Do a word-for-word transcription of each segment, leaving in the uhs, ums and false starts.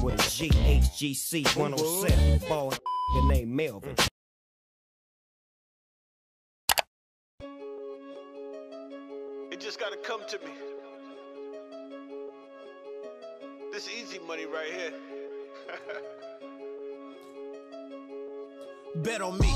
with the G H G C one oh seven. Ball named Melvin. It just gotta come to me. This easy money right here. Bet on me.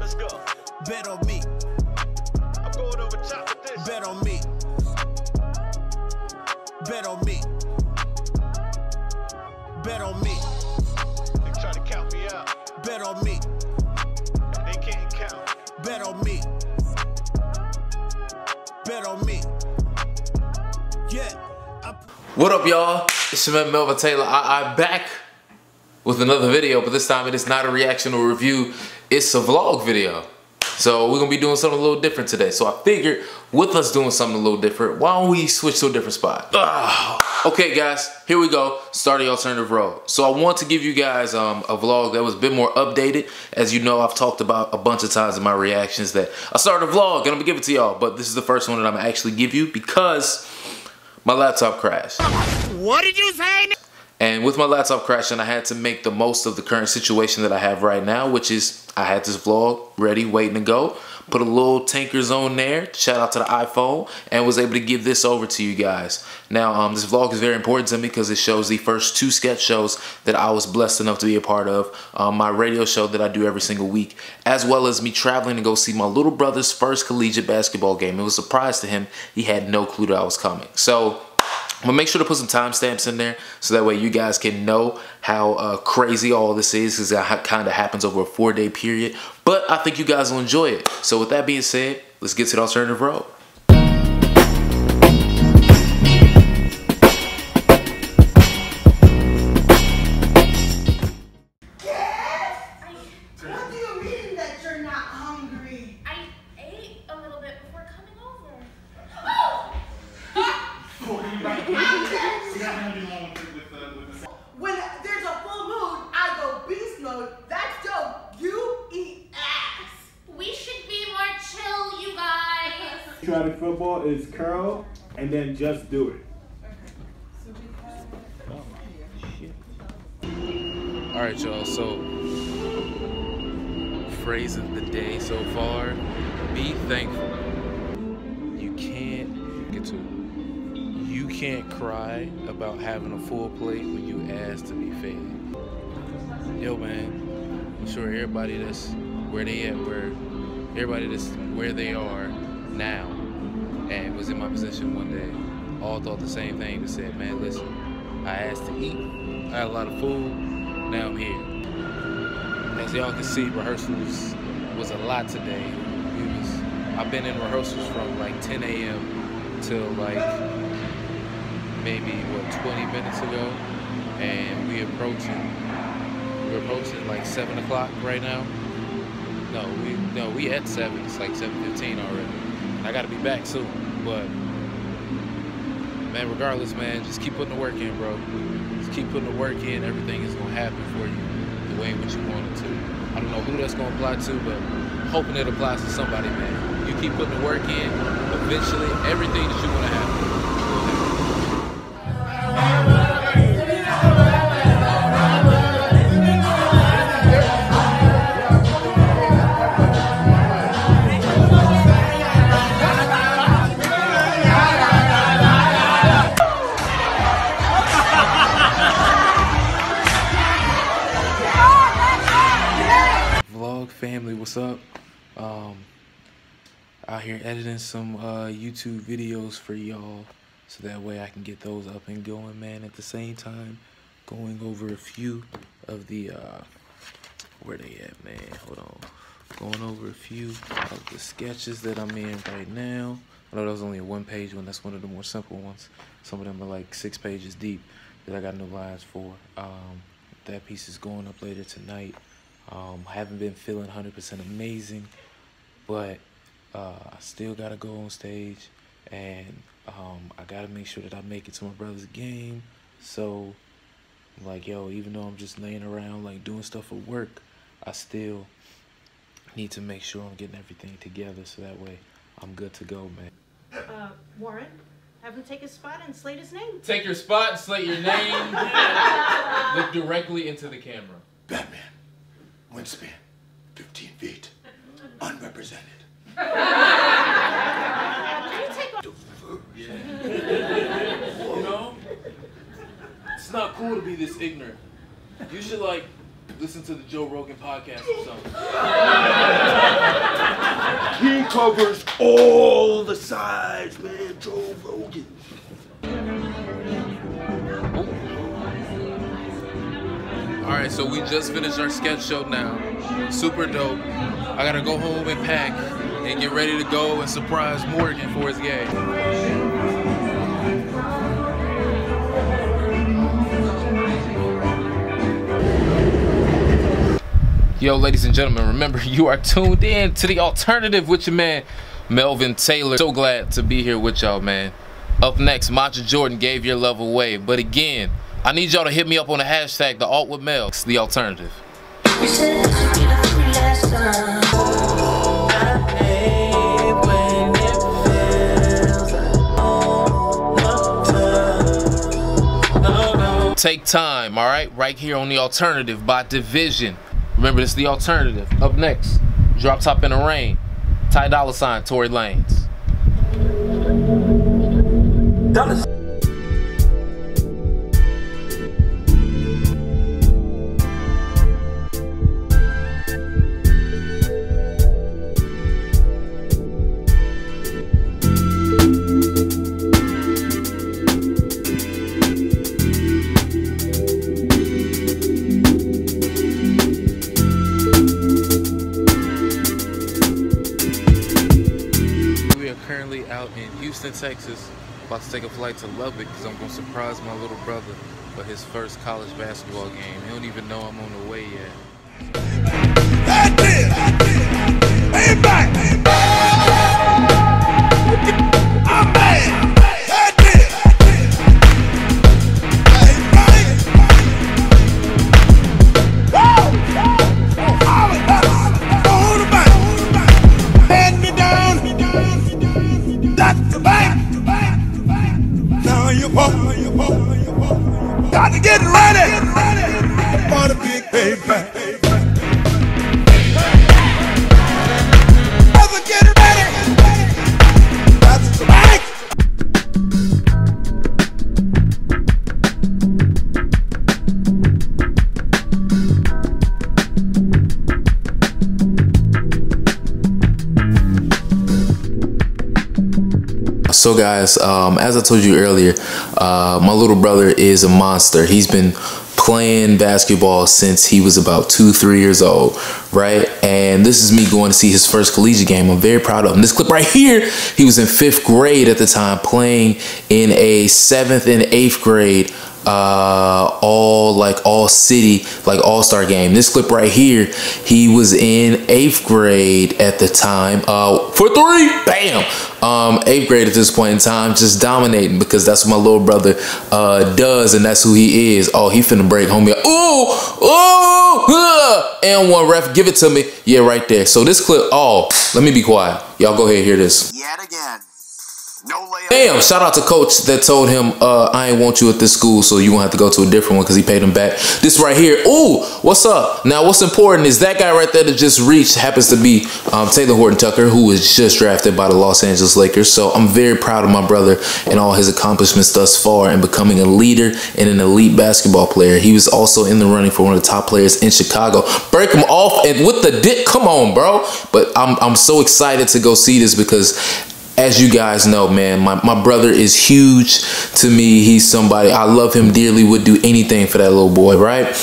Let's go. Bet on me. I'm going over top of this. Bet on me. Bet on me. Bet on me. They try to count me out. Bet on me. And they can't count. Bet on me. Bet on me. Yeah. I... What up, y'all? It's your man Melvin Taylor. I I'm back with another video, but this time it is not a reaction or review. It's a vlog video. So we're gonna be doing something a little different today. So I figured with us doing something a little different, why don't we switch to a different spot? Ugh. Okay guys, here we go, starting Alternative Road. So I want to give you guys um, a vlog that was a bit more updated. As you know, I've talked about a bunch of times in my reactions that I started a vlog and I'm gonna give it to y'all, but this is the first one that I'm gonna actually give you because my laptop crashed. What did you say? And with my laptop crashing, I had to make the most of the current situation that I have right now, which is I had this vlog ready, waiting to go. Put a little tankers on there, shout out to the iPhone, and was able to give this over to you guys. Now, um, this vlog is very important to me because it shows the first two sketch shows that I was blessed enough to be a part of, um, my radio show that I do every single week, as well as me traveling to go see my little brother's first collegiate basketball game. It was a surprise to him. He had no clue that I was coming. So I'm gonna make sure to put some timestamps in there so that way you guys can know how uh, crazy all this is, because it kind of happens over a four day period. But I think you guys will enjoy it. So with that being said, let's get to the Alternative Road. Try football is curl and then just do it. All right, y'all. So, phrase of the day so far: be thankful. You can't get to. You can't cry about having a full plate when you ask to be fed. Yo, man. I'm sure everybody that's where they at, where everybody that's where they are now and was in my position one day, all thought the same thing. They said, man, listen, I asked to eat, I had a lot of food, now I'm here. As y'all can see, rehearsals was a lot today. It was, I've been in rehearsals from like ten A M till like maybe what twenty minutes ago, and we approaching we're approaching like seven o'clock right now. No, we no we at seven. It's like seven fifteen already. I gotta be back soon, but man, regardless, man, just keep putting the work in, bro. Just keep putting the work in. Everything is gonna happen for you the way in which you want it to. I don't know who that's gonna apply to, but hoping it applies to somebody, man. You keep putting the work in. Eventually, everything that you wanna happen. What's up? Um, out here editing some uh, YouTube videos for y'all so that way I can get those up and going, man. At the same time, going over a few of the, uh, where they at, man? Hold on. Going over a few of the sketches that I'm in right now. I know that was only a one page one. That's one of the more simple ones. Some of them are like six pages deep that I got new lines for. Um, that piece is going up later tonight. Um, haven't been feeling one hundred percent amazing, but uh, I still gotta go on stage, and um, I gotta make sure that I make it to my brother's game. So, like, yo, even though I'm just laying around, like, doing stuff for work, I still need to make sure I'm getting everything together so that way I'm good to go, man. Uh, Warren, Have him take his spot and slate his name. Take your spot, slate your name. Look directly into the camera. Batman. Wingspan. fifteen feet. Unrepresented. Can you take off? Yeah. You know? It's not cool to be this ignorant. You should, like, listen to the Joe Rogan podcast or something. He covers all the sides, man. Joe Rogan. All right, so we just finished our sketch show now. Super dope. I gotta go home and pack and get ready to go and surprise Morgan for his gig. Yo, ladies and gentlemen, remember, you are tuned in to The Alternative with your man, Melvin Taylor. So glad to be here with y'all, man. Up next, Matcha Jordan, Gave Your Love Away. But again, I need y'all to hit me up on the hashtag, The Alt With Mel. It's The Alternative. You said I need a free last time. Take time, all right? Right here on The Alternative by Division. Remember, this is The Alternative. Up next, Drop Top in the Rain, Ty Dolla Sign, Tory Lanez. Dallas. Texas, about to take a flight to Lubbock because I'm gonna surprise my little brother for his first college basketball game. He don't even know I'm on the way yet. That is, So guys, um, as I told you earlier, uh, my little brother is a monster. He's been playing basketball since he was about two, three years old, right? And this is me going to see his first collegiate game. I'm very proud of him. This clip right here, he was in fifth grade at the time, playing in a seventh and eighth grade uh all like all city like all-star game. This clip right here, he was in eighth grade at the time, uh for three, bam, um eighth grade at this point in time, just dominating, because that's what my little brother uh does and that's who he is. Oh, he finna break, homie. Oh, oh, uh, and one ref, give it to me. Yeah, right there. So this clip, oh, let me be quiet, y'all go ahead and hear this yet again. No layup. Damn, shout out to coach that told him, uh, I ain't want you at this school, so you won't have to go to a different one, because he paid him back. This right here, ooh, what's up? Now, what's important is that guy right there that just reached happens to be um, Taylor Horton Tucker, who was just drafted by the Los Angeles Lakers. So I'm very proud of my brother and all his accomplishments thus far in becoming a leader and an elite basketball player. He was also in the running for one of the top players in Chicago. Break him off and with the dick, come on, bro. But I'm, I'm so excited to go see this because, as you guys know, man, my, my brother is huge to me. He's somebody, I love him dearly, would do anything for that little boy, right?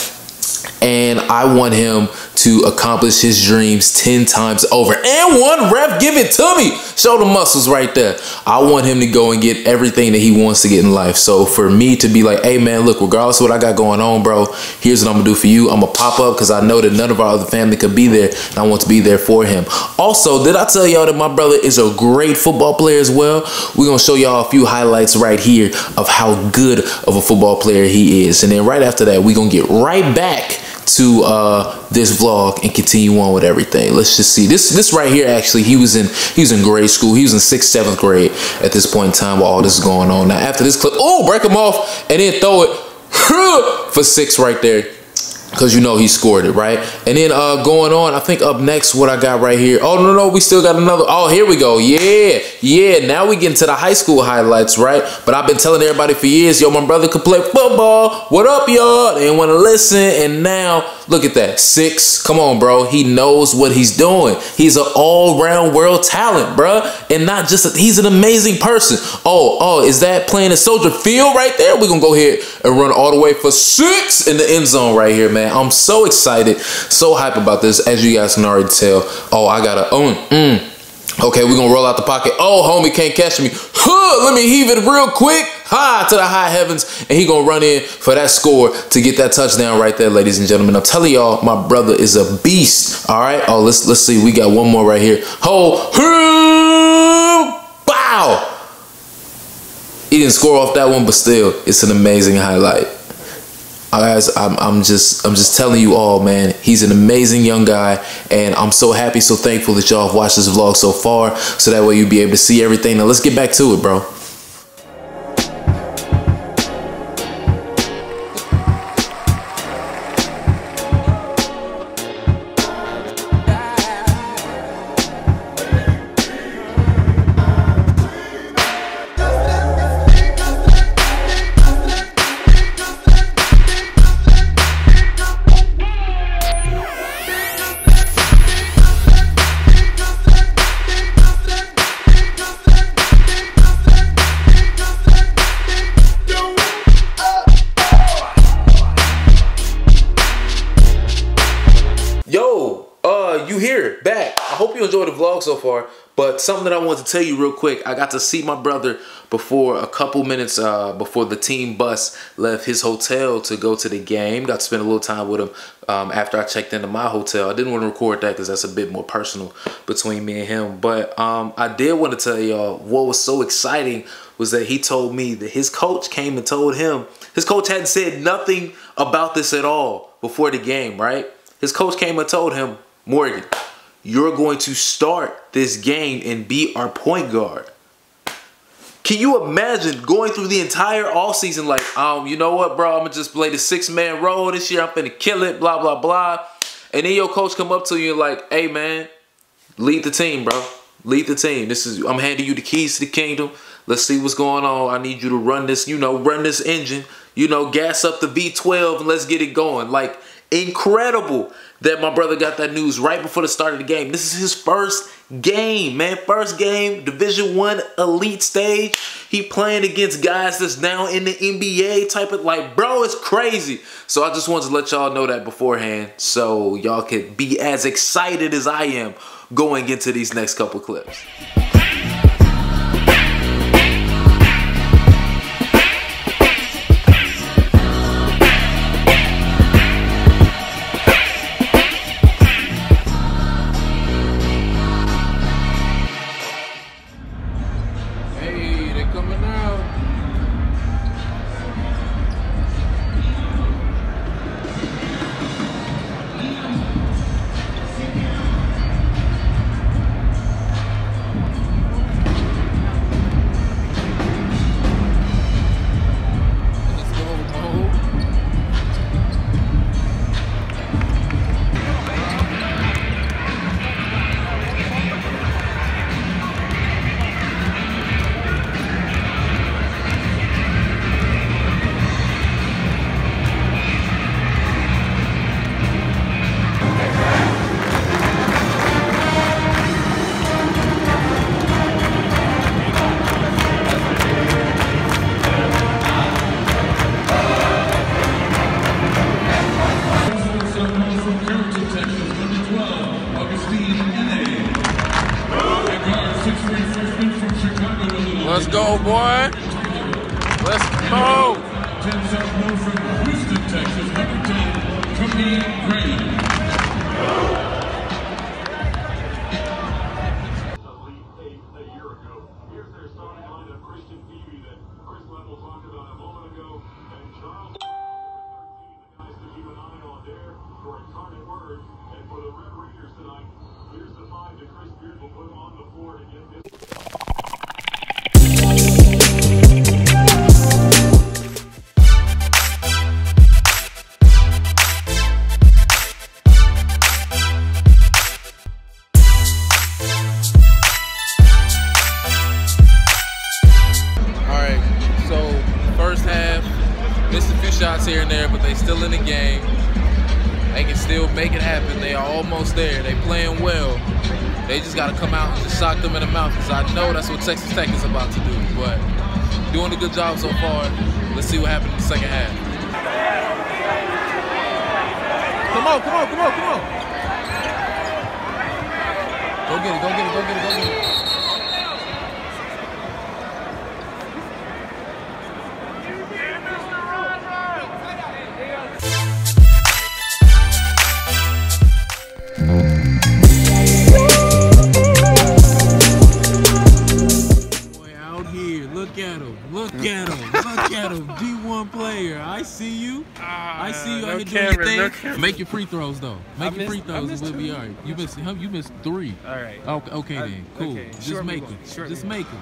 And I want him to accomplish his dreams ten times over. And one ref, give it to me. Show the muscles right there. I want him to go and get everything that he wants to get in life. So for me to be like, hey man, look, regardless of what I got going on, bro, here's what I'm gonna do for you. I'm gonna pop up because I know that none of our other family could be there, and I want to be there for him. Also, did I tell y'all that my brother is a great football player as well? We're gonna show y'all a few highlights right here of how good of a football player he is. And then right after that, we're gonna get right back to uh, this vlog and continue on with everything. Let's just see. This this right here, actually, he was in he was in grade school. He was in sixth, seventh grade at this point in time while all this is going on. Now, after this clip, oh, break him off and then throw it for six right there. Because you know he scored it, right? And then uh, going on, I think up next, what I got right here. Oh, no, no, we still got another. Oh, here we go. Yeah, yeah. Now we get into the high school highlights, right? But I've been telling everybody for years, yo, my brother could play football. What up, y'all? They want to listen. And now, look at that. Six. Come on, bro. He knows what he's doing. He's an all-round world talent, bro. And not just, a, he's an amazing person. Oh, oh, is that playing a Soldier Field right there? We're going to go ahead and run all the way for six in the end zone right here, man. Man, I'm so excited, so hype about this. As you guys can already tell. Oh, I gotta own. Mm, mm. Okay, we're gonna roll out the pocket. Oh, homie can't catch me. Huh, let me heave it real quick. High to the high heavens, and he gonna run in for that score to get that touchdown right there, ladies and gentlemen. I'm telling y'all, my brother is a beast. All right. Oh, let's let's see. We got one more right here. Oh, wow. He didn't score off that one, but still, it's an amazing highlight. Guys, I'm, I'm just I'm just telling you all, man, he's an amazing young guy, and I'm so happy, so thankful that y'all have watched this vlog so far, so that way you'll be able to see everything. Now let's get back to it, bro. So far, but something that I want to tell you real quick. I got to see my brother before a couple minutes uh, before the team bus left his hotel to go to the game. Got to spend a little time with him um, after I checked into my hotel. I didn't want to record that because that's a bit more personal between me and him, but um, I did want to tell y'all what was so exciting was that he told me that his coach came and told him. His coach hadn't said nothing about this at all before the game, right? His coach came and told him, Morgan, you're going to start this game and be our point guard. Can you imagine going through the entire offseason like, um, you know what, bro, I'm going to just play the six-man role this year. I'm going to kill it, blah, blah, blah. And then your coach come up to you and like, hey, man, lead the team, bro. Lead the team. This is I'm handing you the keys to the kingdom. Let's see what's going on. I need you to run this, you know, run this engine. You know, gas up the V twelve and let's get it going. Like, incredible that my brother got that news right before the start of the game. This is his first game, man. First game, Division One elite stage. He playing against guys that's now in the N B A type of, like, bro, it's crazy. So I just wanted to let y'all know that beforehand so y'all could be as excited as I am going into these next couple clips. Let's go, boy. Let's go. From Houston, Texas, number ten, incarnate word. And for the Red Raiders tonight, here's the five that Chris Beard will put them on the floor to get this. Here and there, but they still in the game. They can still make it happen. They are almost there. They playing well. They just got to come out and just sock them in the mouth, because I know that's what Texas Tech is about to do. But doing a good job so far. Let's see what happens in the second half. Come on, come on, come on, come on. Go get it, go get it, go get it, go get it. I see you. No, I can cameras, do your thing. No, make your free throws though. Make I your missed, free throws and we'll be alright. You missed you missed three. Alright. Okay, okay I, then. Cool. Okay. Just Short make it. Short Just make it.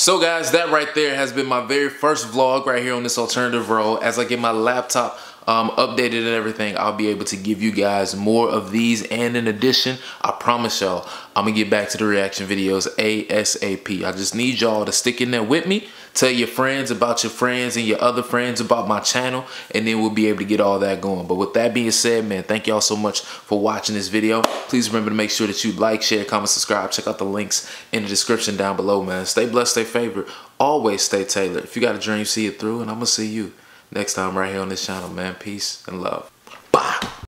So guys, that right there has been my very first vlog right here on this Alternative Road. As I get my laptop um, updated and everything, I'll be able to give you guys more of these. And in addition, I promise y'all, I'm gonna get back to the reaction videos ASAP. I just need y'all to stick in there with me. Tell your friends about your friends and your other friends about my channel. And then we'll be able to get all that going. But with that being said, man, thank y'all so much for watching this video. Please remember to make sure that you like, share, comment, subscribe. Check out the links in the description down below, man. Stay blessed, stay favorite, always stay tailored. If you got a dream, see it through, and I'm gonna see you next time right here on this channel, man. Peace and love. Bye.